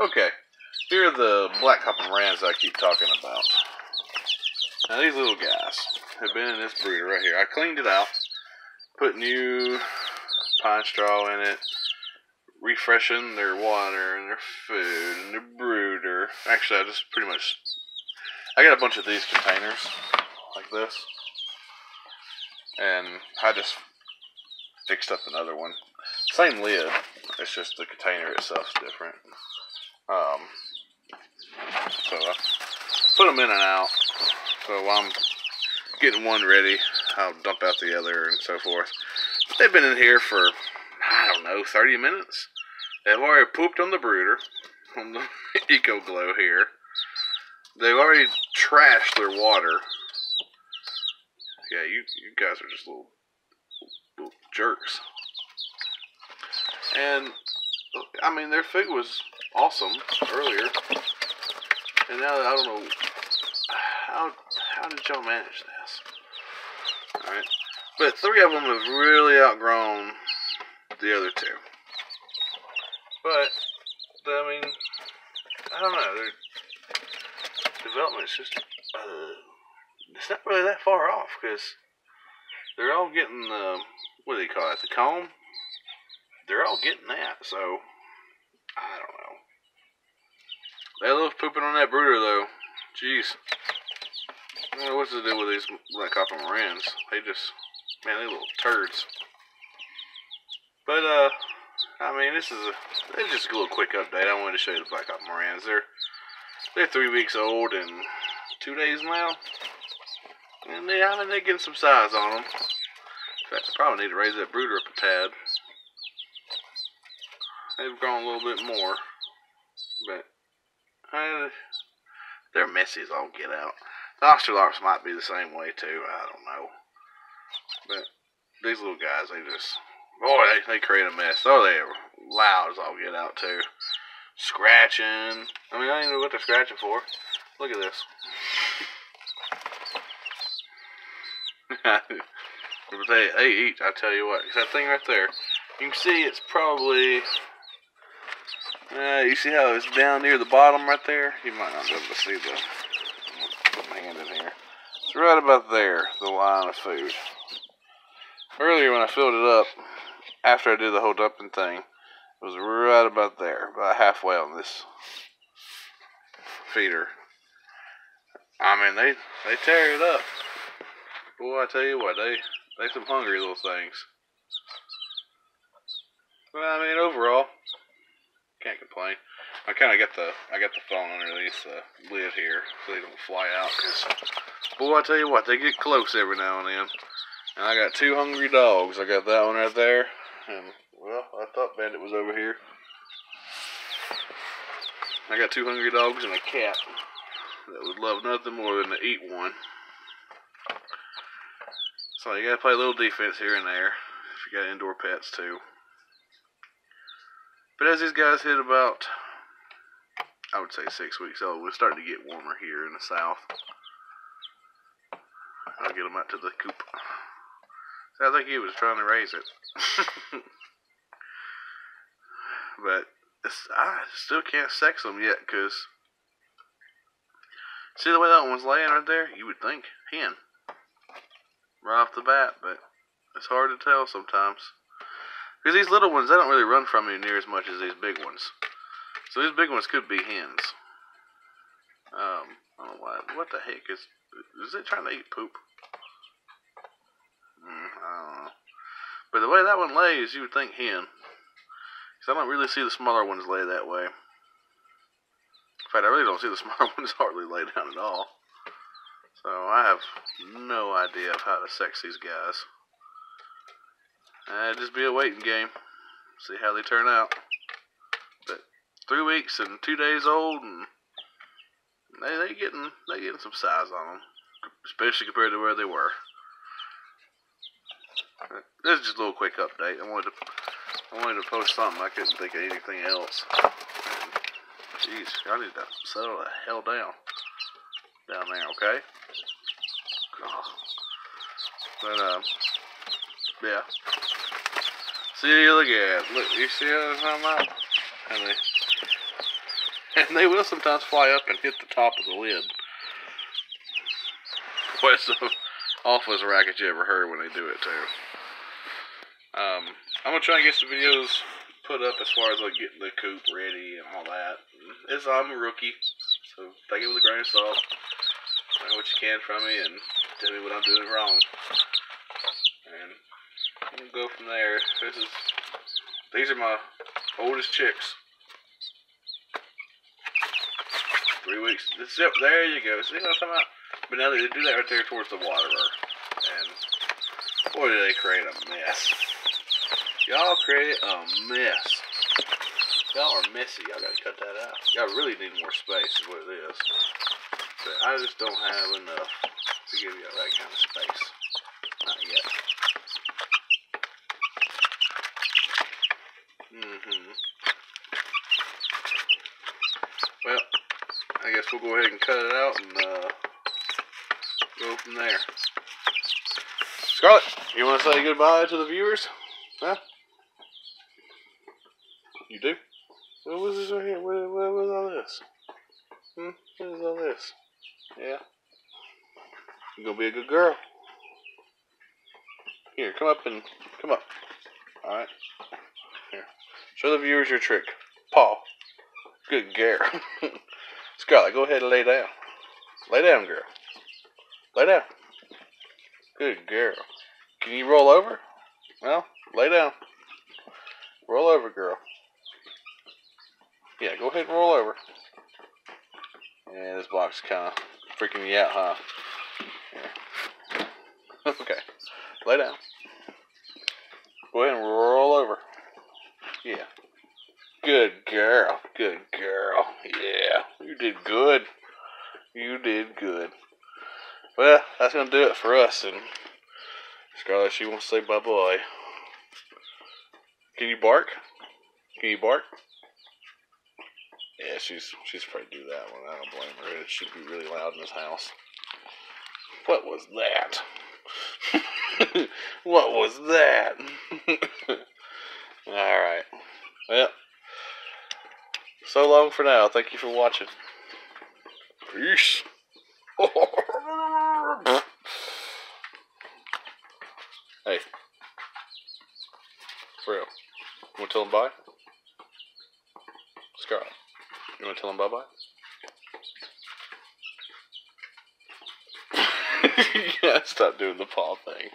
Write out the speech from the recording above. Okay, here are the Black Copper Marans I keep talking about. Now these little guys have been in this breeder right here. I cleaned it out, put new pine straw in it, refreshing their water and their food and their brooder. Actually, I just pretty much, I got a bunch of these containers like this, and I just fixed up another one. Same lid, it's just the container itself's different. So I put them in and out. So while I'm getting one ready, I'll dump out the other and so forth. They've been in here for, I don't know, 30 minutes. They've already pooped on the brooder, on the Eco Glow here. They've already trashed their water. Yeah, you guys are just little jerks. And, I mean, their food was awesome earlier. And now, I don't know, how did y'all manage this? Alright. But three of them have really outgrown the other two. But, I mean, I don't know, their development's just, it's not really that far off, because they're all getting the, what do they call it, the comb? They're all getting that, so I don't know. They love pooping on that brooder, though. Jeez. I don't know what to do with these Black Copper Marans. They just, man, they little turds. But, I mean, this is just a little quick update. I wanted to show you the Black Copper Marans. They're 3 weeks old and 2 days now. And they, I mean, they're getting some size on them. In fact, I probably need to raise that brooder up a tad. They've grown a little bit more, but they're messy as all get out. The Australorps might be the same way too, I don't know. But these little guys, they just, boy, they create a mess. Oh, they're loud as all get out too. Scratching. I mean, I don't even know what they're scratching for. Look at this. They eat, I tell you what. It's that thing right there. You can see it's probably... you see how it's down near the bottom right there? You might not be able to see the... Put my hand in here. It's right about there, the line of food. Earlier when I filled it up, after I did the whole dumping thing, it was right about there, about halfway on this feeder. I mean, they tear it up. Boy, I tell you what, they some hungry little things. But I mean, overall, can't complain. I kind of got the phone underneath the lid here so they don't fly out. Cause boy, I tell you what, they get close every now and then. And I got two hungry dogs. I got that one right there, and well, I thought Bandit was over here. I got two hungry dogs and a cat that would love nothing more than to eat one. So you gotta play a little defense here and there if you got indoor pets too. But as these guys hit about, I would say 6 weeks old, we're starting to get warmer here in the south. I'll get them out to the coop. I think he was trying to raise it. But I still can't sex them yet, because see the way that one's laying right there? You would think hen right off the bat, but it's hard to tell sometimes. Because these little ones, they don't really run from you near as much as these big ones. So these big ones could be hens. I don't know why. What the heck is it trying to eat poop? I don't know. But the way that one lays, you would think hen. Because I don't really see the smaller ones lay that way. In fact, I really don't see the smaller ones hardly lay down at all. So I have no idea of how to sex these guys. Just be a waiting game. See how they turn out. But 3 weeks and 2 days old, and they getting some size on them, especially compared to where they were. This is just a little quick update. I wanted to post something. I couldn't think of anything else. And, geez, I need to settle the hell down there, okay? God. But yeah. See, look at it. Look, you see how it's talking about? And And they will sometimes fly up and hit the top of the lid. Boy, it's the awfulest racket you ever heard when they do it too. I'm going to try and get some videos put up as far as like getting the coop ready and all that. I'm a rookie, so take it with a grain of salt. Learn what you can from me and tell me what I'm doing wrong. And I'm going to go from there. These are my oldest chicks. 3 weeks. Yep, there you go. See what I'm talking about? But now they do that right there towards the waterer. And boy, do they create a mess. Y'all create a mess. Y'all are messy. Y'all gotta cut that out. Y'all really need more space is what it is. But I just don't have enough to give y'all that kind of space. Not yet. Well, I guess we'll go ahead and cut it out and go from there. Scarlett, you want to say goodbye to the viewers? Huh? You do? What was this right here? What was all this? Hmm? What is all this? Yeah. You're gonna be a good girl. Here, come up and come up. Alright. Here. Show the viewers your trick. Paw. Good girl. Scarlett, go ahead and lay down. Lay down, girl. Lay down. Good girl. Can you roll over? Well, lay down. Roll over, girl. Yeah, go ahead and roll over. Yeah, this block's kind of freaking me out, huh? Yeah. Okay. Lay down. Go ahead and roll over. Yeah. Good girl. Good girl. Yeah. You did good. You did good. Well, that's going to do it for us. And Scarlett, she wants to say bye-bye. Can you bark? Can you bark? Yeah, she's afraid to do that one. I don't blame her. It should be really loud in this house. What was that? What was that? Alright. Well, so long for now. Thank you for watching. Peace. Hey. For real. You want to tell him bye? Scarlett. You want to tell him bye-bye? You gotta stop doing the paw thing.